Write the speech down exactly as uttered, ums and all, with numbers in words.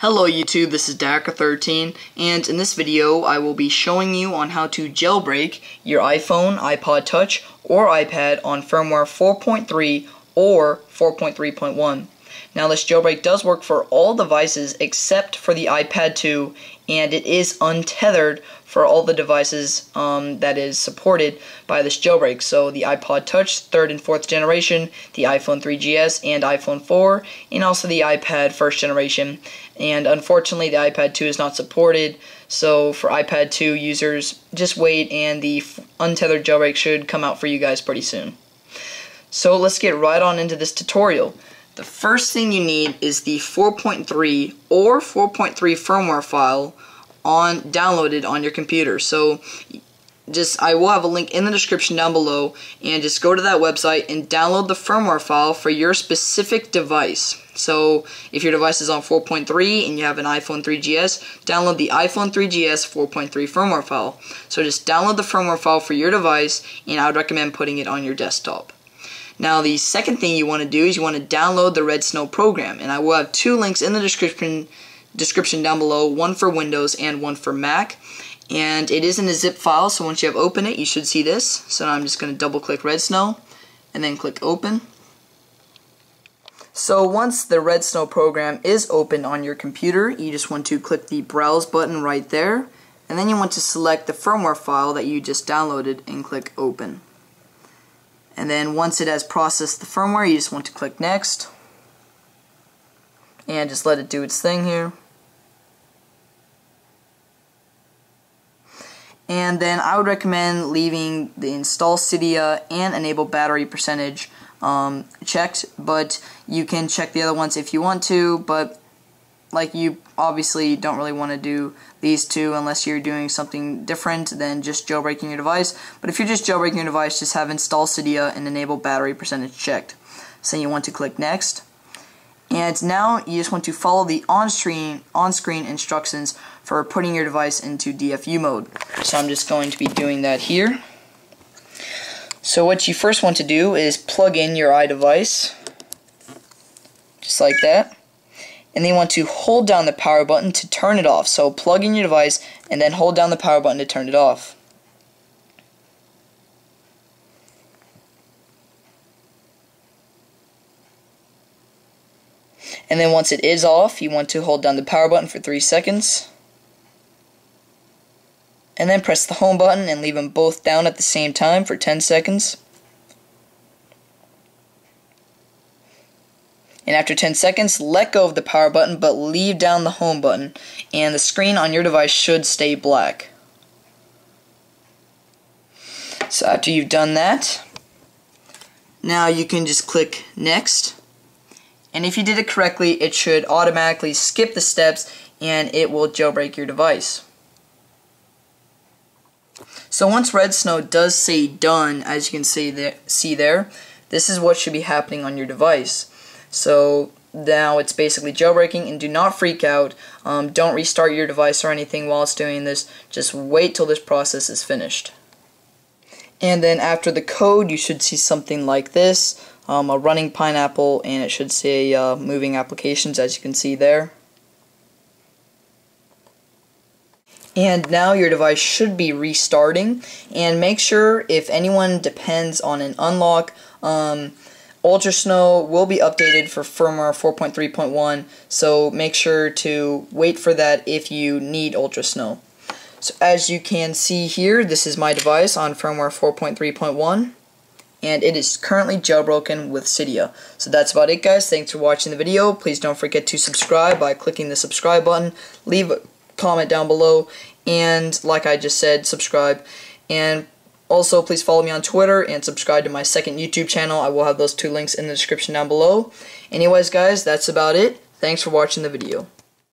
Hello YouTube, this is D A C A thirteen, and in this video I will be showing you on how to jailbreak your iPhone, iPod Touch, or iPad on firmware four point three or four point three point one. Now this jailbreak does work for all devices except for the iPad two, and it is untethered for all the devices um, that is supported by this jailbreak. So the iPod Touch third and fourth generation, the iPhone three G S and iPhone four, and also the iPad first generation. And unfortunately the iPad two is not supported, so for iPad two users, just wait and the untethered jailbreak should come out for you guys pretty soon. So let's get right on into this tutorial. The first thing you need is the four point three or four point three firmware file on downloaded on your computer. So just I will have a link in the description down below, and just go to that website and download the firmware file for your specific device. So if your device is on four point three and you have an iPhone three G S, download the iPhone three G S four point three firmware file. So just download the firmware file for your device, and I would recommend putting it on your desktop. Now the second thing you want to do is you want to download the RedSnow program, and I will have two links in the description description down below, one for Windows and one for Mac, and it is in a zip file, so once you have opened it you should see this. So now I'm just going to double click RedSnow and then click open. So once the RedSnow program is open on your computer, you just want to click the browse button right there, and then you want to select the firmware file that you just downloaded and click open. And then once it has processed the firmware, you just want to click next and just let it do its thing here. And then I would recommend leaving the install Cydia and enable battery percentage um, checked, but you can check the other ones if you want to, but like you obviously don't really want to do these two unless you're doing something different than just jailbreaking your device. But if you're just jailbreaking your device, just have install Cydia and enable battery percentage checked. So you want to click next, and now you just want to follow the on-screen on-screen instructions for putting your device into D F U mode. So I'm just going to be doing that here. So what you first want to do is plug in your iDevice just like that, and then you want to hold down the power button to turn it off. So plug in your device and then hold down the power button to turn it off. And then once it is off, you want to hold down the power button for three seconds. And then press the home button and leave them both down at the same time for ten seconds. And after ten seconds, let go of the power button, but leave down the home button, and the screen on your device should stay black. So after you've done that, now you can just click next, and if you did it correctly, it should automatically skip the steps and it will jailbreak your device. So once RedSnow does say done, as you can see there, see there, this is what should be happening on your device. So now it's basically jailbreaking, and do not freak out. Um, don't restart your device or anything while it's doing this. Just wait till this process is finished. And then after the code, you should see something like this, um, a running pineapple, and it should say uh, moving applications, as you can see there. And now your device should be restarting, and make sure if anyone depends on an unlock, um, UltraSnow will be updated for firmware four point three point one, so make sure to wait for that if you need UltraSnow. So as you can see here, this is my device on firmware four point three point one, and it is currently jailbroken with Cydia. So that's about it, guys. Thanks for watching the video. Please don't forget to subscribe by clicking the subscribe button. Leave a comment down below, and like I just said, subscribe. And also, please follow me on Twitter and subscribe to my second YouTube channel. I will have those two links in the description down below. Anyways, guys, that's about it. Thanks for watching the video.